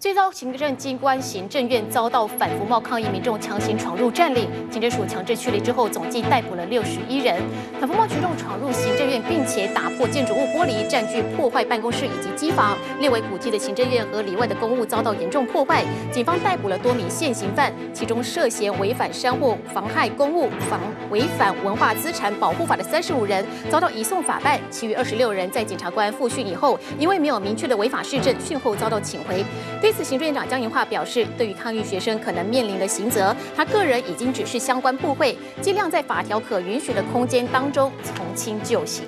最高行政机关行政院遭到反服贸抗议民众强行闯入占领，警政署强制驱离之后，总计逮捕了61人。反服贸群众闯入行政院，并且打破建筑物玻璃，占据破坏办公室以及机房，列为古迹的行政院和里外的公务遭到严重破坏。警方逮捕了多名现行犯，其中涉嫌违反山货、妨害公务、违反文化资产保护法的35人遭到移送法办，其余26人在检察官复讯以后，因为没有明确的违法事证，讯后遭到请回。 对此，行政院长江宜桦表示，对于抗议学生可能面临的刑责，他个人已经指示相关部会，尽量在法条可允许的空间当中从轻就刑。